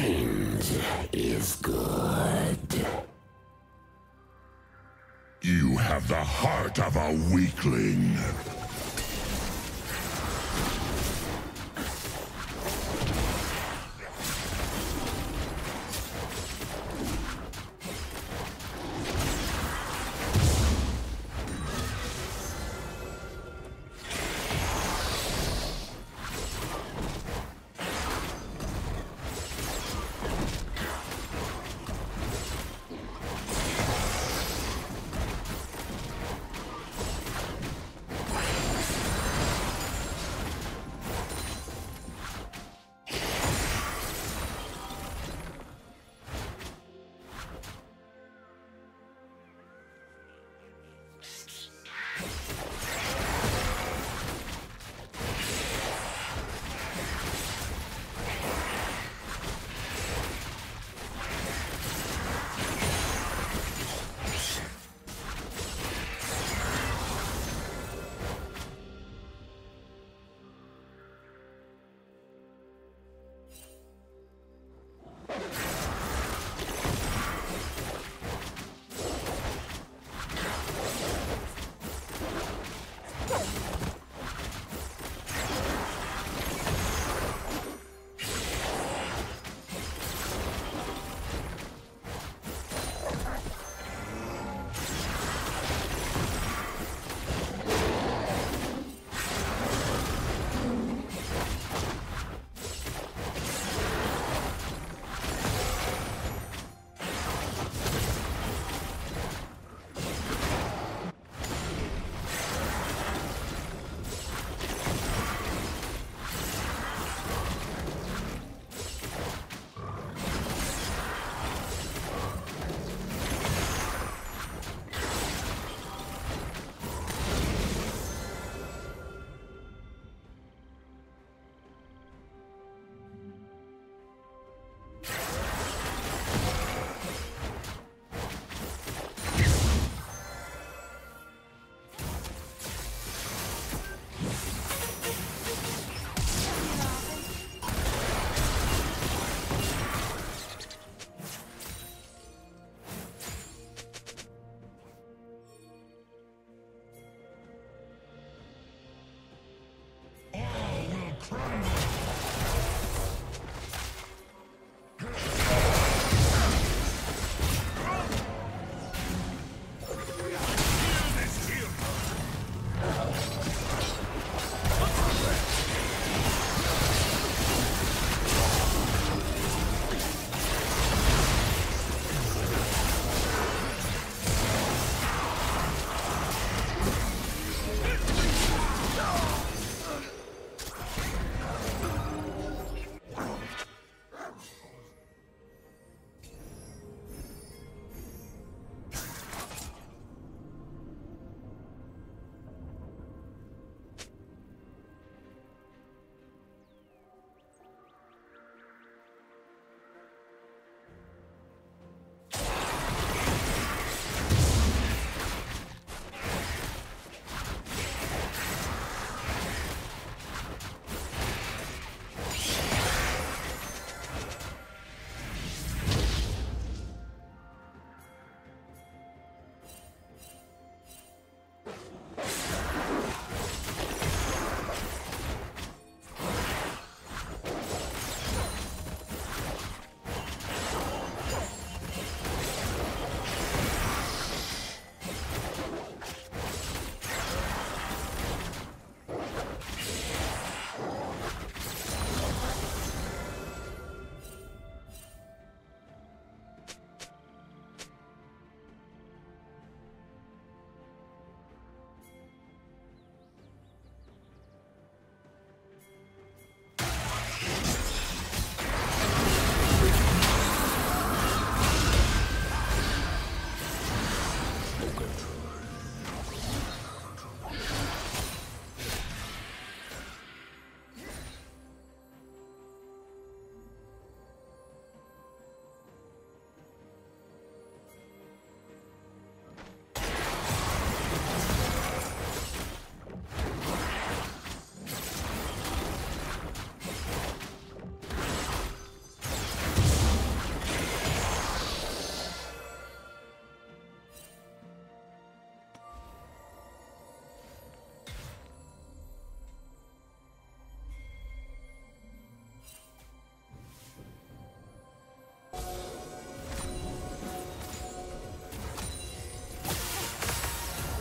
Change is good. You have the heart of a weakling.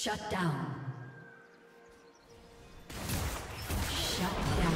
Shut down. Shut down.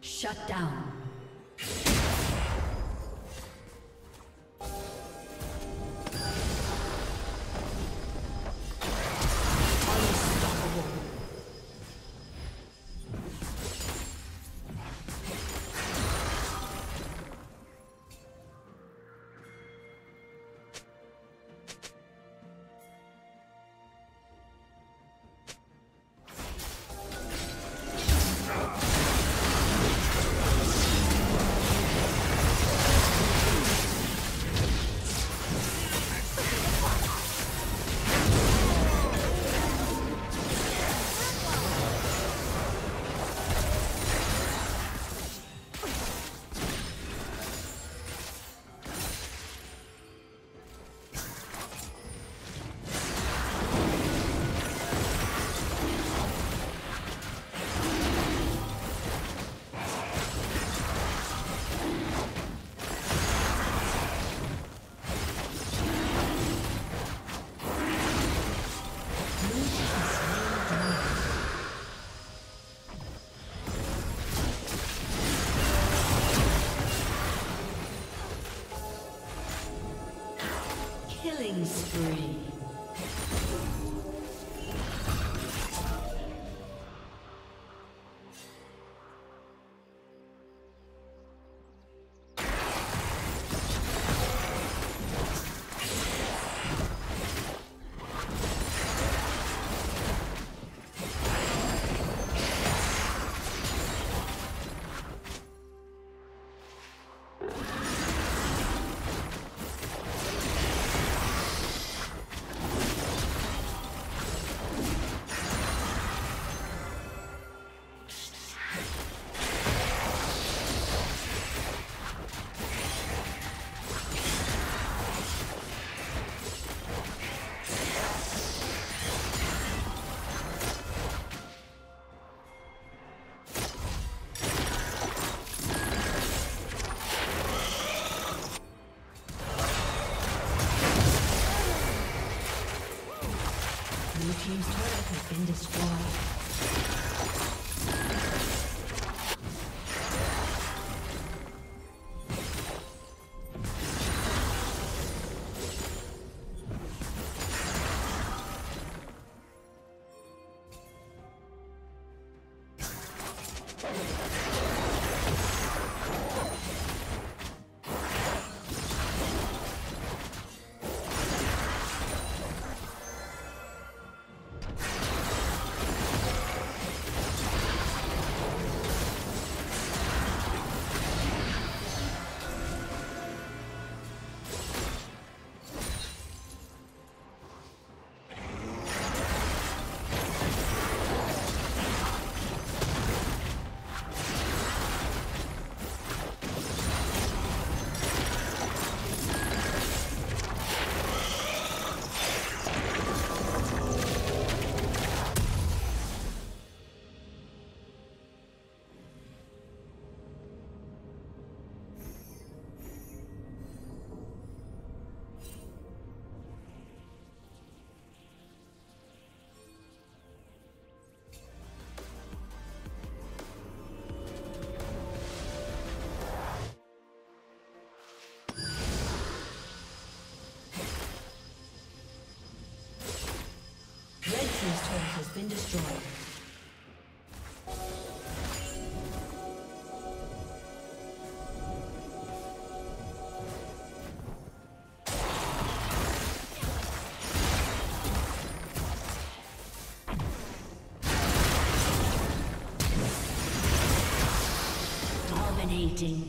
Shut down. Spree. Team's turret has been destroyed. Dominating.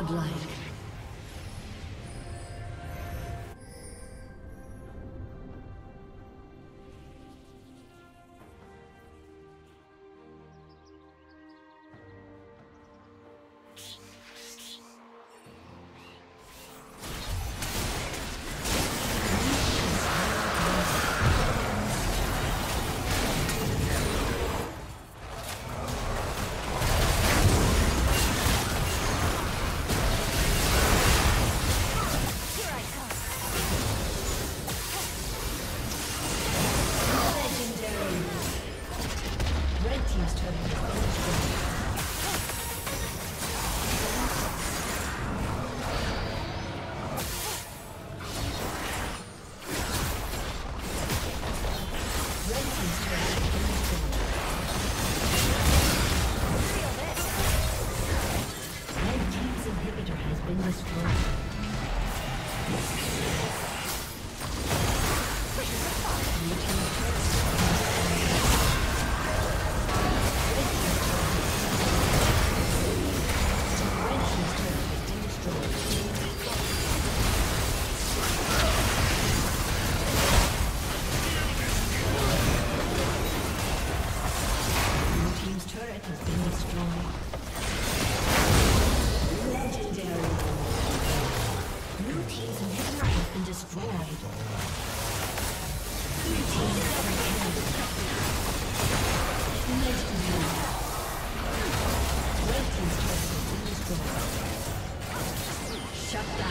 godlike. Shut down.